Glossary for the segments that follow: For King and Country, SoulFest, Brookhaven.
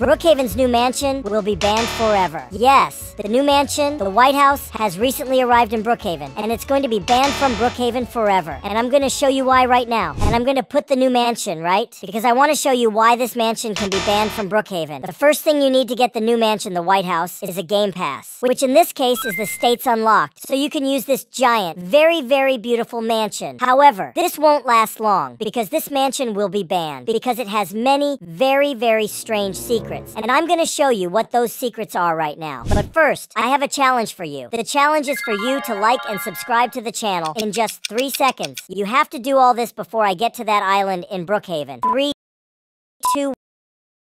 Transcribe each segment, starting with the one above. Brookhaven's new mansion will be banned forever. Yes, the new mansion, the White House, has recently arrived in Brookhaven, and it's going to be banned from Brookhaven forever. And I'm going to show you why right now. And I'm going to put the new mansion, right? Because I want to show you why this mansion can be banned from Brookhaven. The first thing you need to get the new mansion, the White House, is a Game Pass, which in this case is the States Unlocked. So you can use this giant, very, very beautiful mansion. However, this won't last long, because this mansion will be banned, because it has many very, very strange secrets. And I'm going to show you what those secrets are right now. But first, I have a challenge for you. The challenge is for you to like and subscribe to the channel in just 3 seconds. You have to do all this before I get to that island in Brookhaven. 3, 2,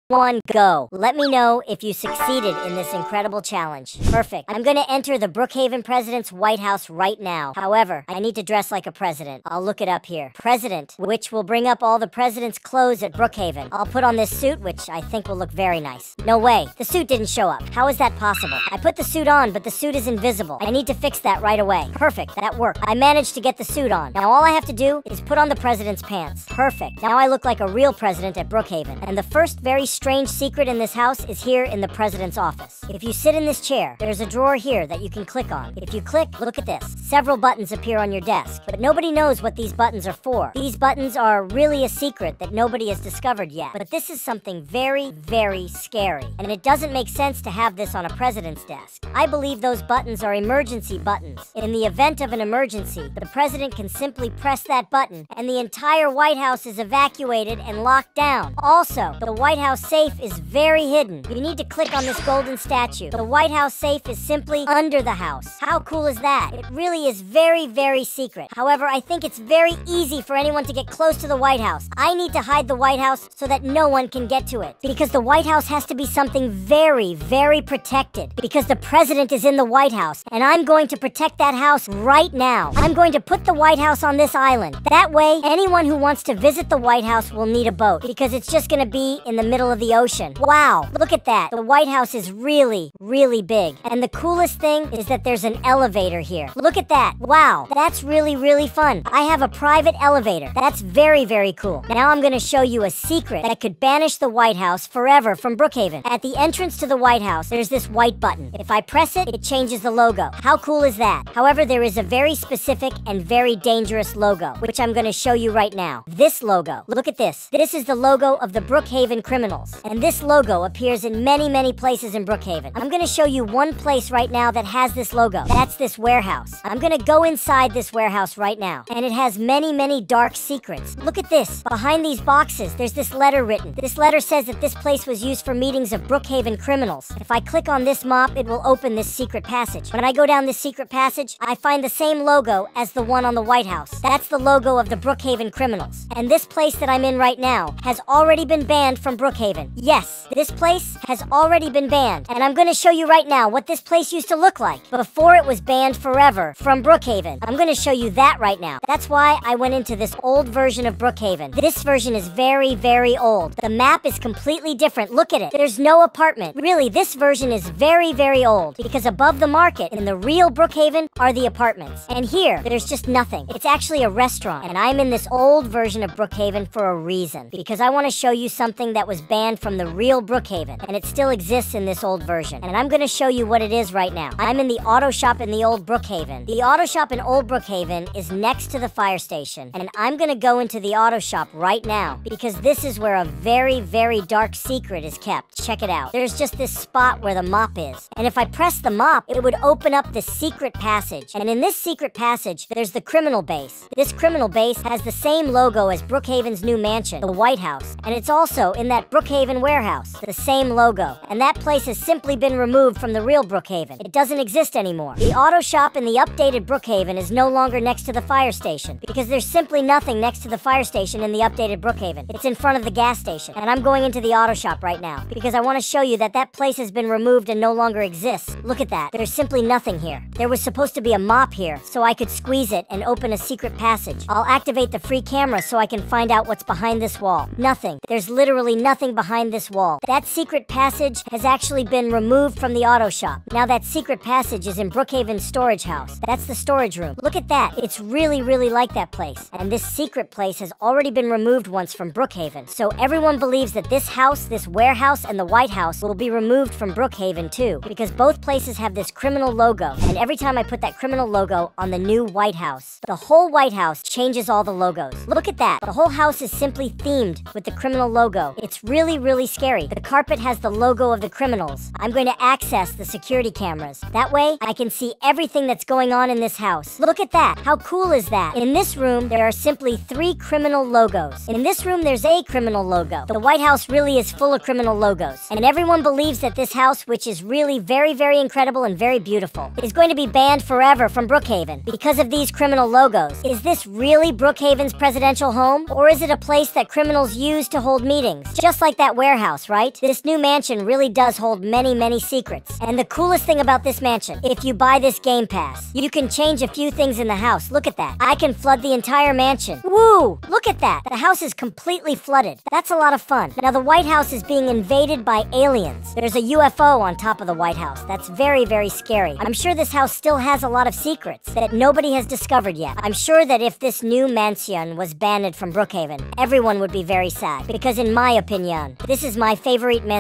1, go. Let me know if you succeeded in this incredible challenge. Perfect. I'm going to enter the Brookhaven President's White House right now. However, I need to dress like a president. I'll look it up here. President, which will bring up all the president's clothes at Brookhaven. I'll put on this suit, which I think will look very nice. No way. The suit didn't show up. How is that possible? I put the suit on, but the suit is invisible. I need to fix that right away. Perfect. That worked. I managed to get the suit on. Now all I have to do is put on the president's pants. Perfect. Now I look like a real president at Brookhaven. And the first very strange secret in this house is here in the president's office. If you sit in this chair, there's a drawer here that you can click on. If you click, look at this. Several buttons appear on your desk, but nobody knows what these buttons are for. These buttons are really a secret that nobody has discovered yet. But this is something very, very scary, and it doesn't make sense to have this on a president's desk. I believe those buttons are emergency buttons. In the event of an emergency, the president can simply press that button, and the entire White House is evacuated and locked down. Also, the White House safe is very hidden. You need to click on this golden statue. The White House safe is simply under the house. How cool is that? It really is very, very secret. However, I think it's very easy for anyone to get close to the White House. I need to hide the White House so that no one can get to it. Because the White House has to be something very, very protected. Because the president is in the White House, and I'm going to protect that house right now. I'm going to put the White House on this island. That way, anyone who wants to visit the White House will need a boat, because it's just going to be in the middle of the ocean. Wow, look at that. The White House is really, really big. And the coolest thing is that there's an elevator here. Look at that. Wow, that's really, really fun. I have a private elevator. That's very, very cool. Now I'm going to show you a secret that could banish the White House forever from Brookhaven. At the entrance to the White House, there's this white button. If I press it, it changes the logo. How cool is that? However, there is a very specific and very dangerous logo, which I'm going to show you right now. This logo. Look at this. This is the logo of the Brookhaven criminals. And this logo appears in many, many places in Brookhaven. I'm going to show you one place right now that has this logo. That's this warehouse. I'm going to go inside this warehouse right now. And it has many, many dark secrets. Look at this. Behind these boxes, there's this letter written. This letter says that this place was used for meetings of Brookhaven criminals. If I click on this mop, it will open this secret passage. When I go down this secret passage, I find the same logo as the one on the White House. That's the logo of the Brookhaven criminals. And this place that I'm in right now has already been banned from Brookhaven. Yes, this place has already been banned, and I'm going to show you right now what this place used to look like before it was banned forever from Brookhaven. I'm going to show you that right now. That's why I went into this old version of Brookhaven. This version is very, very old. The map is completely different. Look at it. There's no apartment. Really, this version is very, very old, because above the market in the real Brookhaven are the apartments. And here, there's just nothing. It's actually a restaurant, and I'm in this old version of Brookhaven for a reason, because I want to show you something that was banned from the real Brookhaven, and it still exists in this old version. And I'm going to show you what it is right now. I'm in the auto shop in the old Brookhaven. The auto shop in old Brookhaven is next to the fire station, and I'm going to go into the auto shop right now, because this is where a very, very dark secret is kept. Check it out. There's just this spot where the mop is, and if I press the mop, it would open up this secret passage. And in this secret passage, there's the criminal base. This criminal base has the same logo as Brookhaven's new mansion, the White House, and it's also in that Brookhaven warehouse, the same logo. And that place has simply been removed from the real Brookhaven. It doesn't exist anymore. The auto shop in the updated Brookhaven is no longer next to the fire station, because there's simply nothing next to the fire station in the updated Brookhaven. It's in front of the gas station. And I'm going into the auto shop right now, because I want to show you that that place has been removed and no longer exists. Look at that. There's simply nothing here. There was supposed to be a mop here, so I could squeeze it and open a secret passage. I'll activate the free camera so I can find out what's behind this wall. Nothing. There's literally nothing behind behind this wall. That secret passage has actually been removed from the auto shop. Now that secret passage is in Brookhaven's storage house. That's the storage room. Look at that. It's really like that place. And this secret place has already been removed once from Brookhaven. So everyone believes that this house, this warehouse, and the White House will be removed from Brookhaven too, because both places have this criminal logo. And every time I put that criminal logo on the new White House, the whole White House changes all the logos. Look at that. The whole house is simply themed with the criminal logo. It's really scary. The carpet has the logo of the criminals. I'm going to access the security cameras. That way, I can see everything that's going on in this house. Look at that. How cool is that? In this room, there are simply 3 criminal logos. In this room, there's a criminal logo. The White House really is full of criminal logos. And everyone believes that this house, which is really very incredible and very beautiful, is going to be banned forever from Brookhaven because of these criminal logos. Is this really Brookhaven's presidential home? Or is it a place that criminals use to hold meetings? Just like that warehouse, right? This new mansion really does hold many secrets. And the coolest thing about this mansion, if you buy this Game Pass, you can change a few things in the house. Look at that. I can flood the entire mansion. Woo! Look at that. The house is completely flooded. That's a lot of fun. Now the White House is being invaded by aliens. There's a UFO on top of the White House. That's very scary. I'm sure this house still has a lot of secrets that nobody has discovered yet. I'm sure that if this new mansion was banned from Brookhaven, everyone would be very sad. Because in my opinion, this is my favorite mansion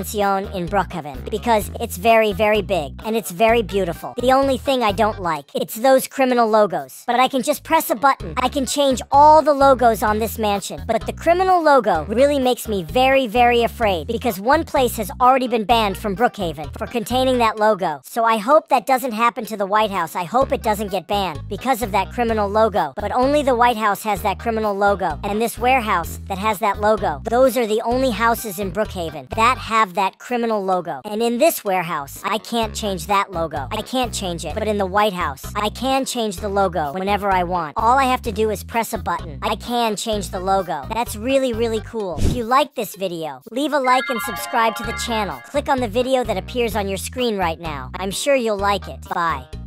in Brookhaven. Because it's very big. And it's very beautiful. The only thing I don't like, it's those criminal logos. But I can just press a button. I can change all the logos on this mansion. But the criminal logo really makes me very afraid. Because one place has already been banned from Brookhaven for containing that logo. So I hope that doesn't happen to the White House. I hope it doesn't get banned because of that criminal logo. But only the White House has that criminal logo. And this warehouse that has that logo. Those are the only houses in Brookhaven that have that criminal logo. And in this warehouse, I can't change that logo. I can't change it. But in the White House, I can change the logo whenever I want. All I have to do is press a button. I can change the logo. That's really cool. If you like this video, leave a like and subscribe to the channel. Click on the video that appears on your screen right now. I'm sure you'll like it. Bye.